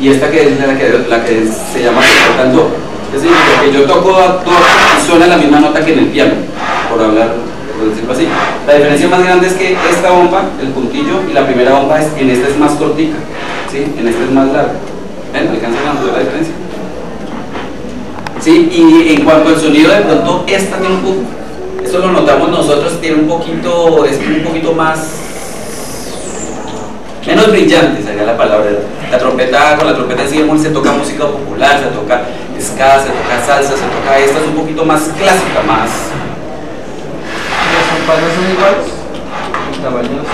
y esta que es la que se llama contracanto. Es decir, que yo toco todo y suena la misma nota que en el piano, por hablar, por decirlo así. La diferencia más grande es que esta bomba, el puntillo, y la primera bomba en esta es más cortica, ¿sí? En esta es más larga. ¿Ven? ¿Alcanzan a notar la diferencia? ¿Sí? Y en cuanto al sonido, de pronto esta tiene un poco, eso lo notamos nosotros, tiene un poquito, es un poquito más, menos brillante sería la palabra. La trompeta, con la trompeta en ciemol se toca música popular, se toca ska, se toca salsa, se toca, esta es un poquito más clásica, más. ¿Los compases son iguales? ¿Los tamaños?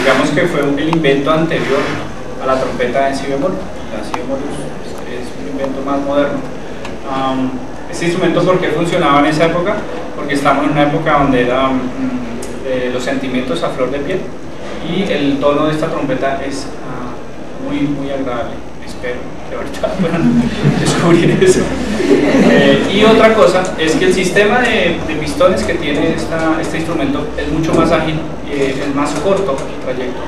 Digamos que fue el invento anterior a la trompeta en si bemol. La si bemol es un invento más moderno. Este instrumento, ¿por qué funcionaba en esa época? Porque estamos en una época donde eran los sentimientos a flor de piel, y el tono de esta trompeta es muy agradable. Espero que ahorita puedan descubrir eso. Y otra cosa es que el sistema de pistones que tiene este instrumento es mucho más ágil, es más corto el trayecto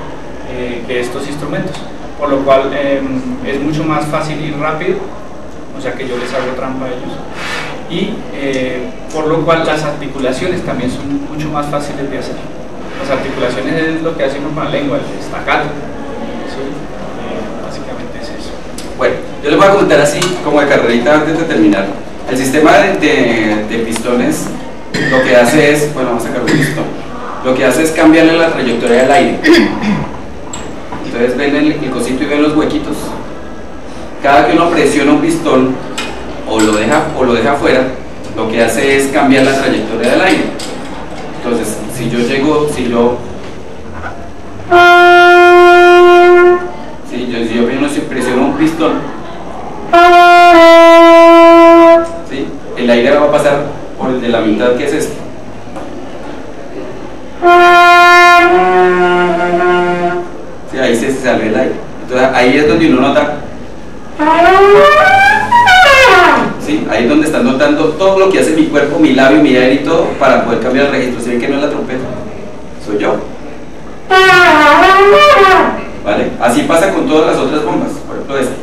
que estos instrumentos, por lo cual es mucho más fácil ir rápido, o sea que yo les hago trampa a ellos, y por lo cual las articulaciones también son mucho más fáciles de hacer. Las articulaciones es lo que hacemos con la lengua, el staccato, básicamente es eso. Bueno, yo les voy a comentar así como de carrerita antes de terminar. El sistema de pistones lo que hace es, bueno, vamos a sacar un pistón, lo que hace es cambiarle la trayectoria del aire. Entonces ven el cosito y ven los huequitos. Cada que uno presiona un pistón o lo deja fuera, lo que hace es cambiar la trayectoria del aire. Entonces, si yo presiono un pistón, ¿sí? El aire va a pasar por el de la mitad, que es este. Sí, ahí se sale el aire. Entonces ahí es donde uno nota, ¿sí? Ahí es donde están notando todo lo que hace mi cuerpo, mi labio, mi aire y todo, para poder cambiar el registro. Si ven que no es la trompeta, soy yo. ¿Vale? Así pasa con todas las otras bombas, por ejemplo esta.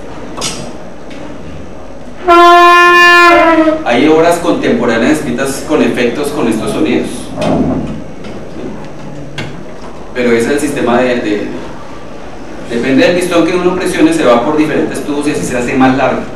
Hay obras contemporáneas escritas con efectos con estos sonidos, ¿sí? Pero ese es el sistema depende del pistón que uno presione, se va por diferentes tubos y así se hace más largo.